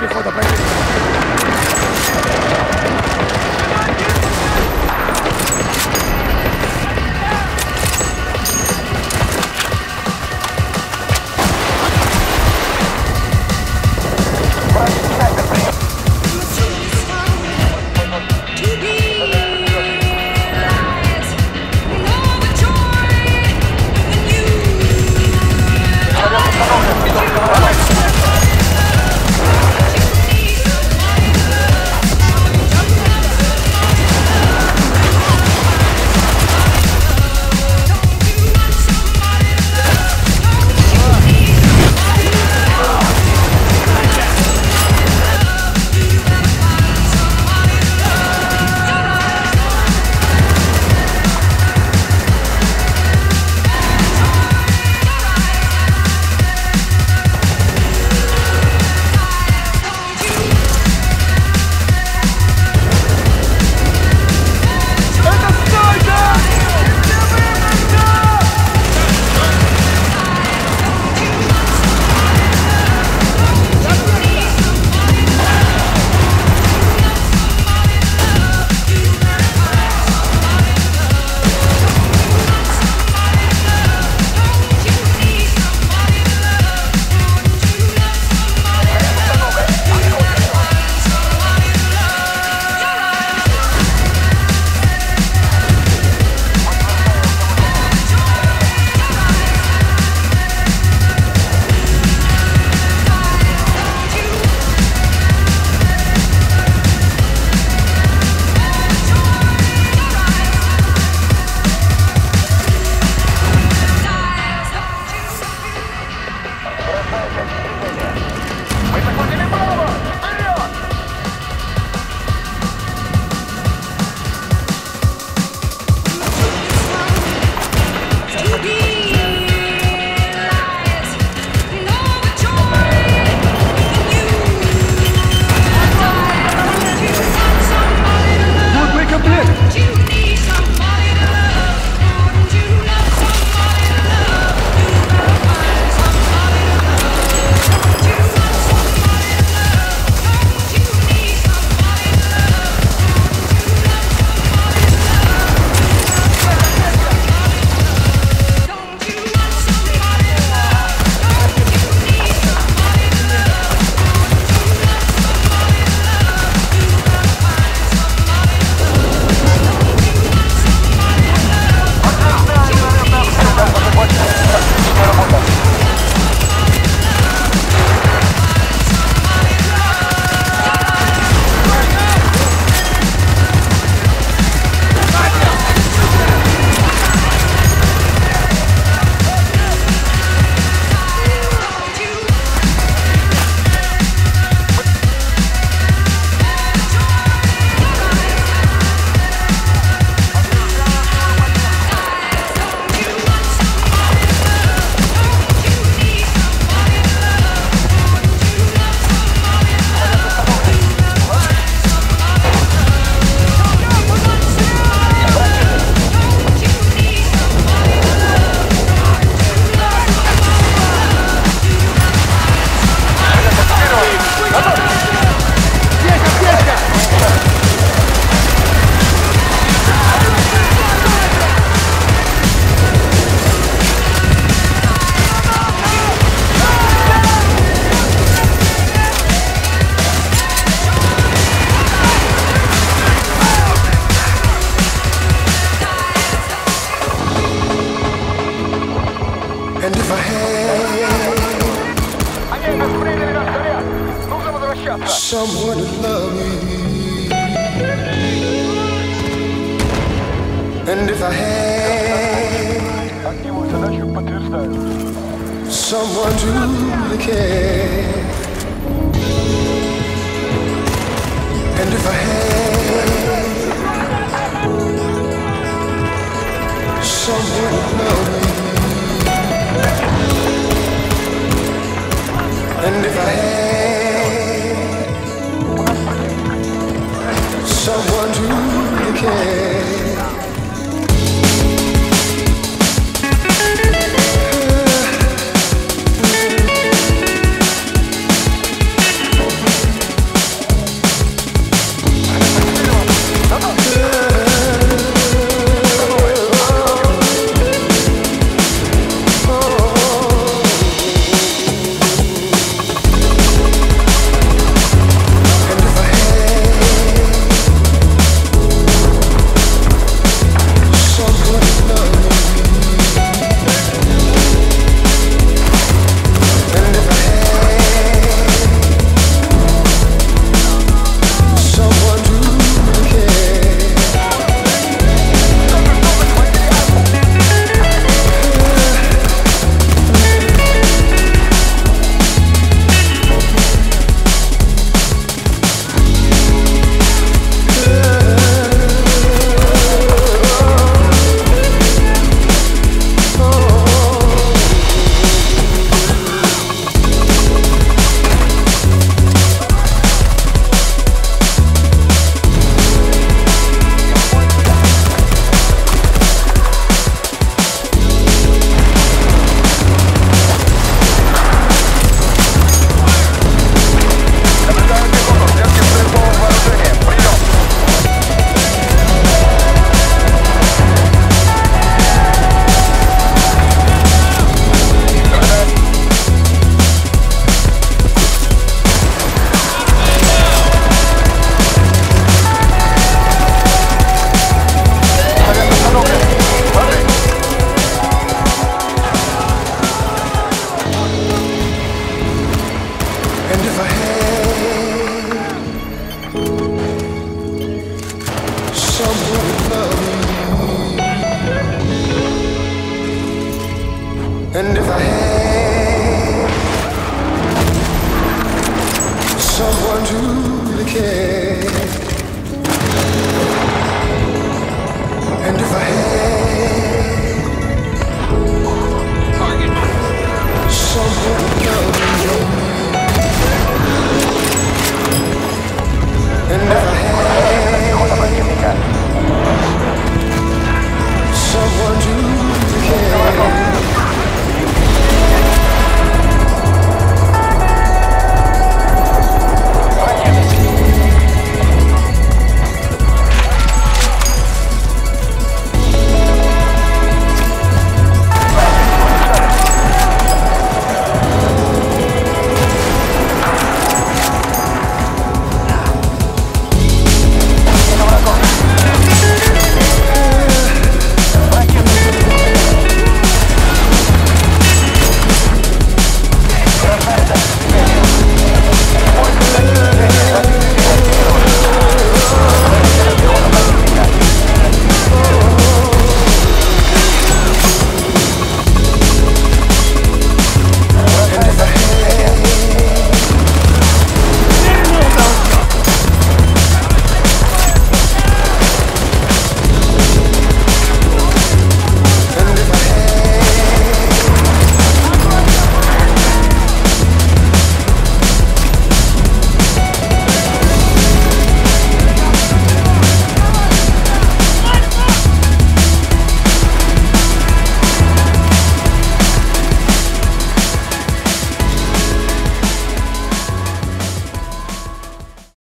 пехота противника. Someone to love me, and if I had someone to really care, and if I had someone to love me, and if I had someone to really care. someone to really care.